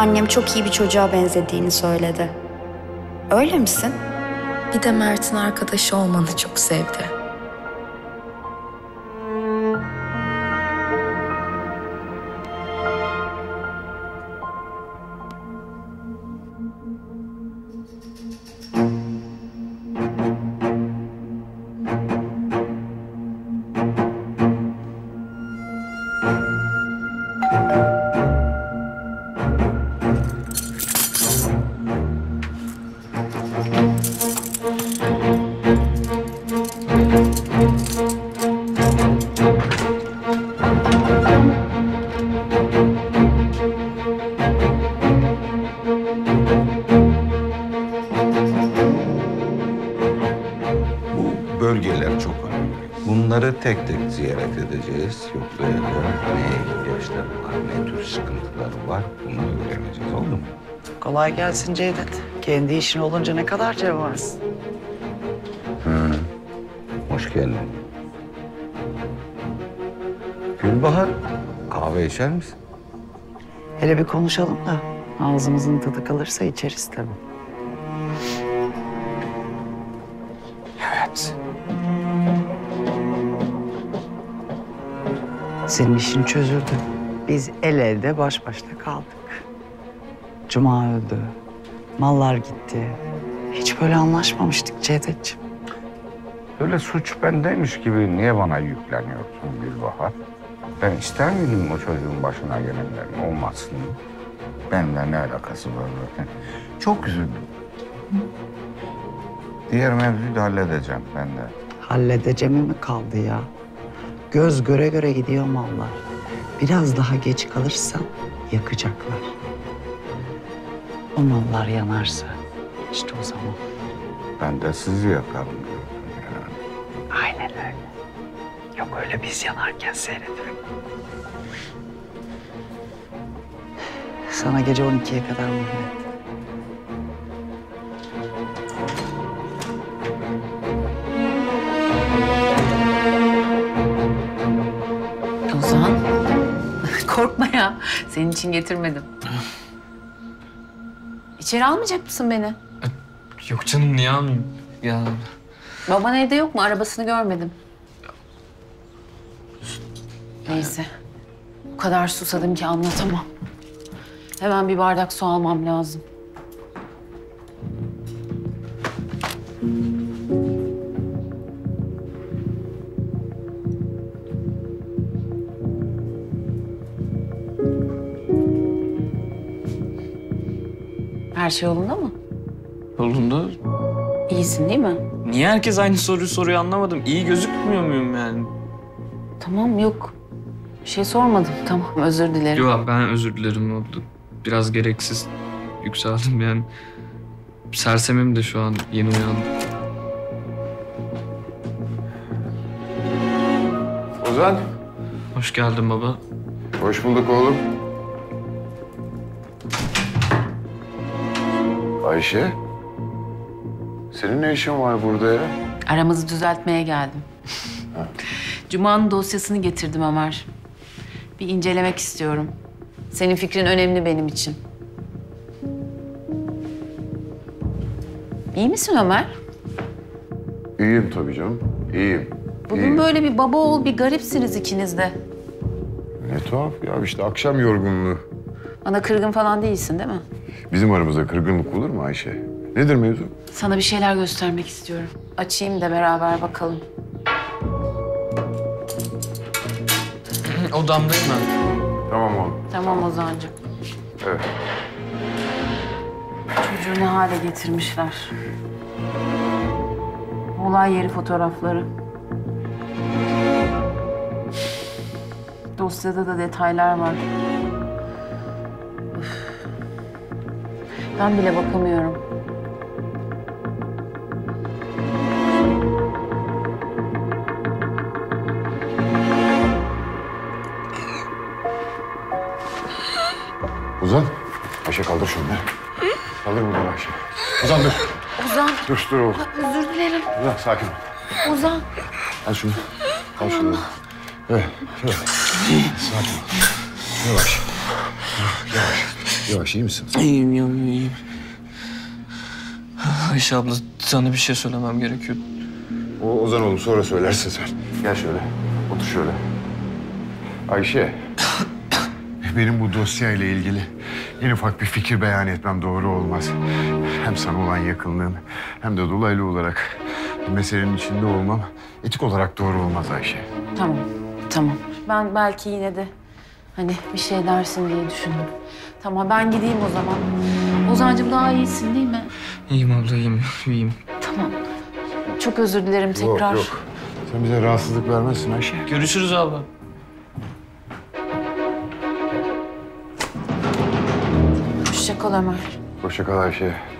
annem çok iyi bir çocuğa benzediğini söyledi. Öyle misin? Bir de Mert'in arkadaşı olmanı çok sevdi. Tek tek ziyaret edeceğiz, yoklayacağız. Neye ihtiyaçları var, ne tür sıkıntıları var, bunu öğreneceğiz, oldu mu? Kolay gelsin Cevdet. Kendi işin olunca ne kadar cevvarsın. Hoş geldin. Gülbahar, kahve içer misin? Hele bir konuşalım da ağzımızın tadı kalırsa içeriz tabii. Evet. Senin işin çözüldü. Biz el elde baş başta kaldık. Cuma öldü. Mallar gitti. Hiç böyle anlaşmamıştık Cevdetciğim. Öyle suç bendeymiş gibi niye bana yükleniyorsun Gülbahar? Ben ister miydim o çocuğun başına gelenlerin olmasını? Benimle ne alakası var zaten? Çok üzüldüm. Diğer mevzuyu da halledeceğim ben de. Halledeceğim mi kaldı ya? Göz göre göre gidiyor mallar. Biraz daha geç kalırsan yakacaklar. O mallar yanarsa işte o zaman. Ben de sizi yakarım diyorum. Aynen öyle. Yok öyle biz yanarken seyrediyorum. Sana gece 12'ye kadar mühlet. Korkma ya. Senin için getirmedim. İçeri almayacak mısın beni? Yok canım, niye almayayım? Ya. Baban evde yok mu? Arabasını görmedim. Neyse. O kadar susadım ki anlatamam. Hemen bir bardak su almam lazım. Her şey yolunda mı? Yolunda. İyisin değil mi? Niye herkes aynı soruyu soruyor anlamadım. İyi gözükmüyor muyum yani? Tamam, yok. Bir şey sormadım. Tamam, özür dilerim. Yok, ben özür dilerim. Oldu. Biraz gereksiz yükseldim yani. Sersemim de şu an, yeni uyandım. Ozan. Hoş geldin baba. Hoş bulduk oğlum. Ayşe, senin ne işin var burada ya? Aramızı düzeltmeye geldim. Cuma'nın dosyasını getirdim Ömer. Bir incelemek istiyorum. Senin fikrin önemli benim için. İyi misin Ömer? İyiyim tabii canım, iyiyim. Bugün iyiyim. Böyle bir baba oğul bir garipsiniz ikiniz de. Ne tuhaf ya, işte akşam yorgunluğu. Bana kırgın falan değilsin değil mi? Bizim aramızda kırgınlık olur mu Ayşe? Nedir mevzu? Sana bir şeyler göstermek istiyorum. Açayım da beraber bakalım. Odamdayım ben. Tamam oğlum. Tamam Ozancığım. Evet. Çocuğu ne hale getirmişler. Olay yeri fotoğrafları. Dosyada da detaylar var. Ben bile bakamıyorum. Ozan, Ayşe kaldır şunu. Kaldır buradan Ayşe. Ozan dur. Ozan. Dur oğlum. Özür dilerim. Ozan sakin ol. Ozan. Al şunu. Al şunu. Evet. Sakin ol. Yavaş. Yavaş. Yavaş, iyi misin? İyiyim yavrum, iyiyim. Ayşe abla, sana bir şey söylemem gerekiyor. O Ozan oğlum, sonra söylersin sen. Gel şöyle, otur şöyle. Ayşe, benim bu dosyayla ilgili en ufak bir fikir beyan etmem doğru olmaz. Hem sana olan yakınlığım, hem de dolaylı olarak meselenin içinde olmam etik olarak doğru olmaz Ayşe. Tamam, tamam. Ben belki yine de hani bir şey dersin diye düşündüm. Tamam, ben gideyim o zaman. Ozancığım, daha iyisin değil mi? İyiyim abla, iyiyim, iyiyim. Tamam. Çok özür dilerim tekrar. Yok, yok. Sen bize rahatsızlık vermezsin Ayşe. Görüşürüz abla. Hoşça kal Ömer. Hoşça kal Ayşe.